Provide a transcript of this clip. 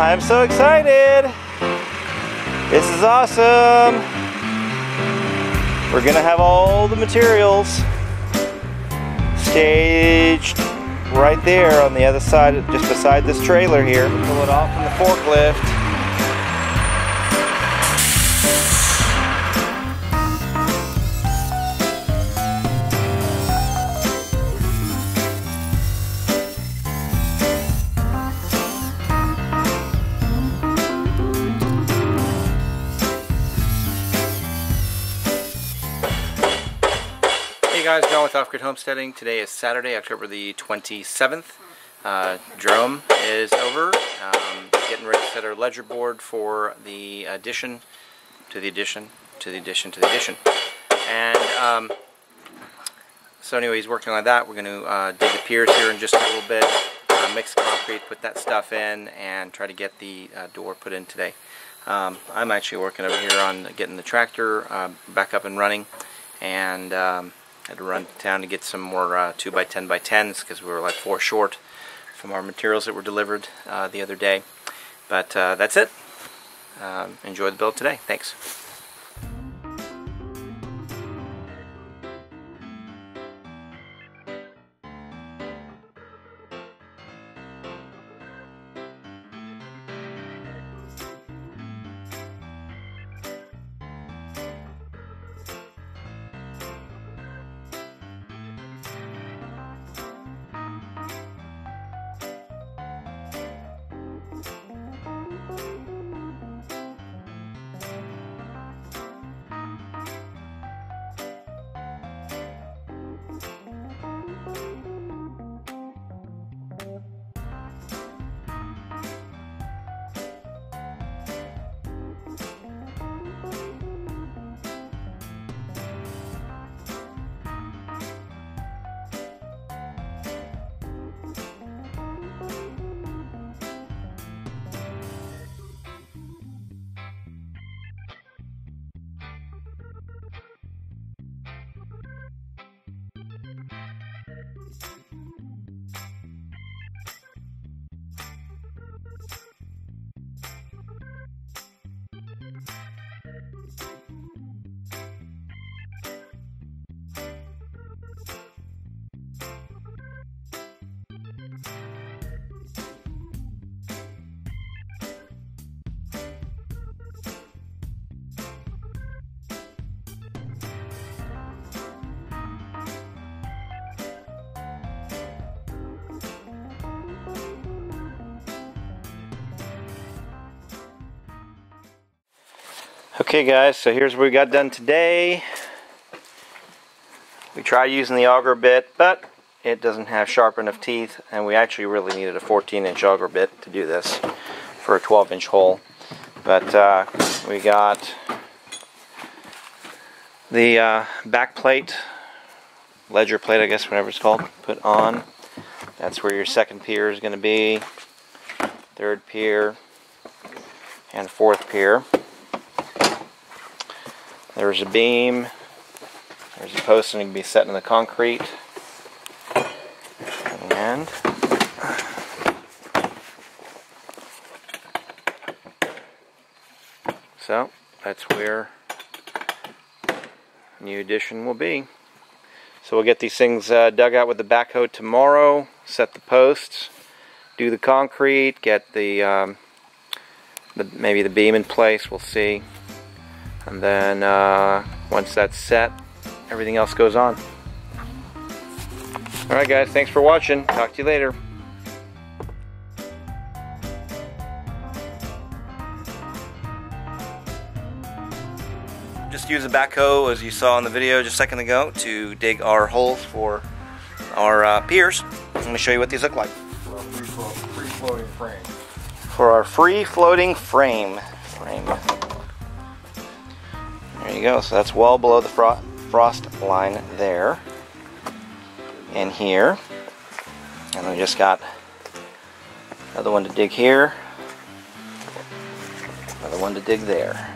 I'm so excited. This is awesome. We're gonna have all the materials staged right there on the other side, just beside this trailer here. Pull it off from the forklift. Hey guys, John with Off-Grid Homesteading. Today is Saturday, October the 27th. Jerome is over, getting ready to set our ledger board for the addition to the addition to the addition to the addition. And so anyway, he's working on that. We're going to dig the piers here in just a little bit, mix concrete, put that stuff in, and try to get the door put in today. I'm actually working over here on getting the tractor back up and running, and had to run to town to get some more 2x10x10s because we were like 4 short from our materials that were delivered the other day. But that's it. Enjoy the build today. Thanks. Okay guys, so here's what we got done today. We tried using the auger bit, but it doesn't have sharp enough teeth, and we actually really needed a 14-inch auger bit to do this for a 12-inch hole. But we got the back plate, ledger plate I guess, whatever it's called, put on. That's where your second pier is going to be, third pier, and fourth pier. There's a beam, there's a post that can be set in the concrete, and so that's where new addition will be. So we'll get these things dug out with the backhoe tomorrow, set the posts, do the concrete, get the maybe the beam in place, we'll see. And then once that's set, everything else goes on. Alright guys, thanks for watching. Talk to you later. Just use the backhoe, as you saw in the video just a second ago, to dig our holes for our piers. I'm going to show you what these look like. For our free-floating frame. For our free-floating frame. There you go, so that's well below the frost line there and here. And we just got another one to dig here, another one to dig there.